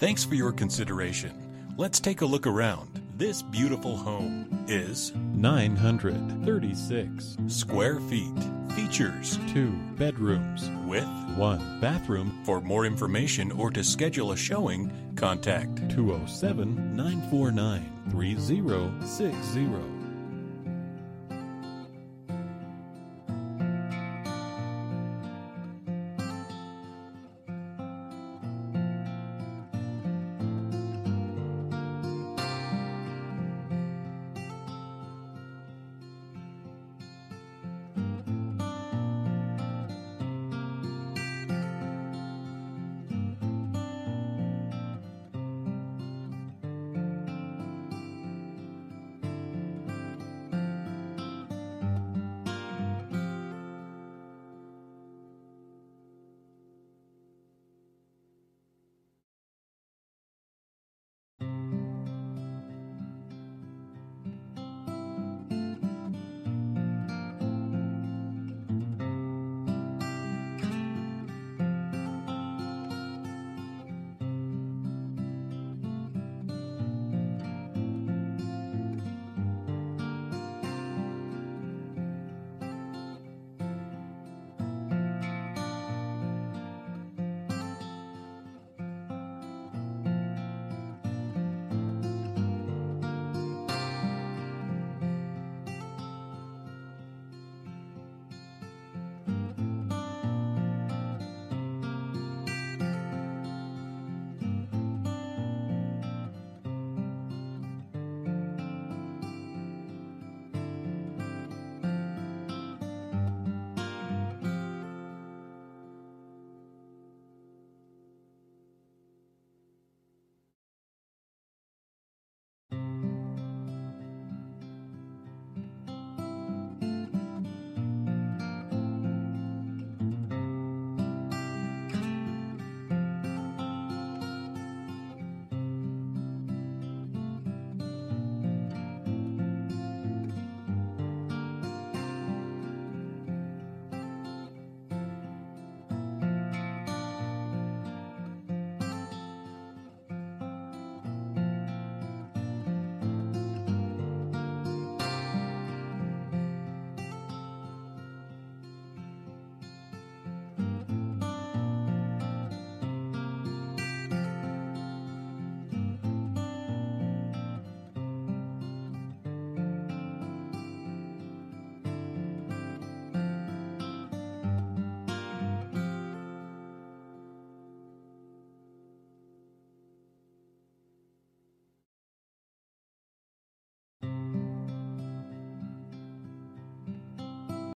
Thanks for your consideration. Let's take a look around. This beautiful home is 936 square feet. Features 2 bedrooms with 1 bathroom. For more information or to schedule a showing, contact 207-949-3060.